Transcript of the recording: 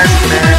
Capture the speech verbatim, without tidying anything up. Best Man.